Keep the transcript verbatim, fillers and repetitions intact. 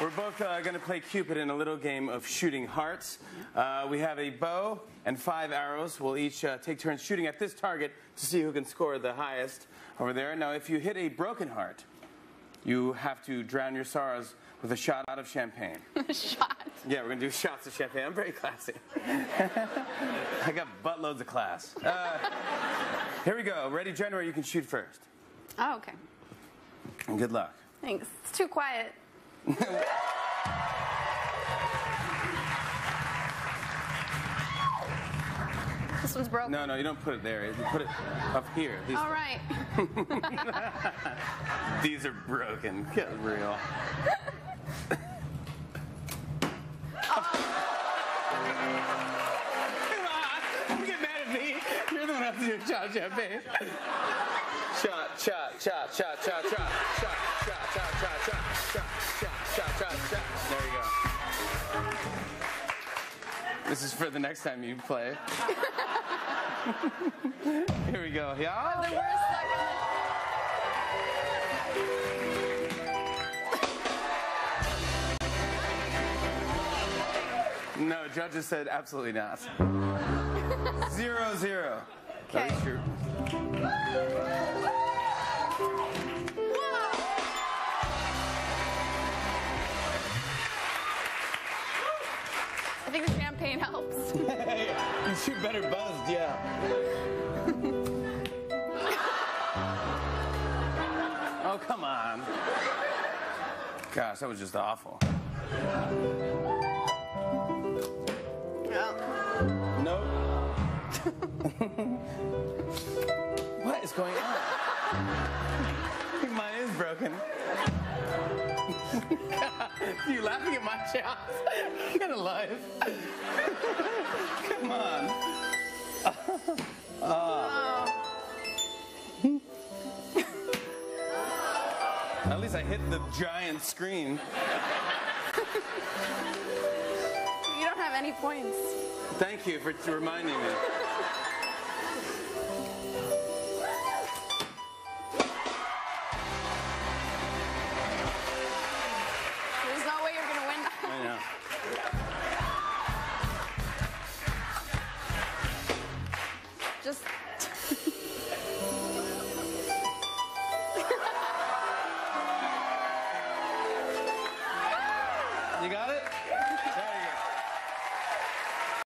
We're both uh, going to play Cupid in a little game of shooting hearts. Uh, we have a bow and five arrows. We'll each uh, take turns shooting at this target to see who can score the highest over there. Now, if you hit a broken heart, you have to drown your sorrows with a shot out of champagne. Shot? Yeah, we're going to do shots of champagne. I'm very classy. I got buttloads of class. Uh, here we go. Ready, January? You can shoot first. Oh, okay. Good luck. Thanks. It's too quiet. This one's broken. No, no, you don't put it there. You put it up here. These All right. These are broken. Get real. Shot, shot, shot, shot, shot, shot, shot, shot, shot, shot, shot, shot, shot, shot, shot, shot, shot. There you go. This is for the next time you play. Here we go. Yeah. The worst. No, judges said absolutely not. Zero, zero. Okay. That is true. I think the champagne helps. You shoot better buzzed, yeah. Oh, come on. Gosh, that was just awful. No. What is going on? I think mine is broken. You laughing at my chops? Get a life. Come on. Oh. Oh. At least I hit the giant screen. You don't have any points. Thank you for reminding me. There's no way you're going to win. I know. Just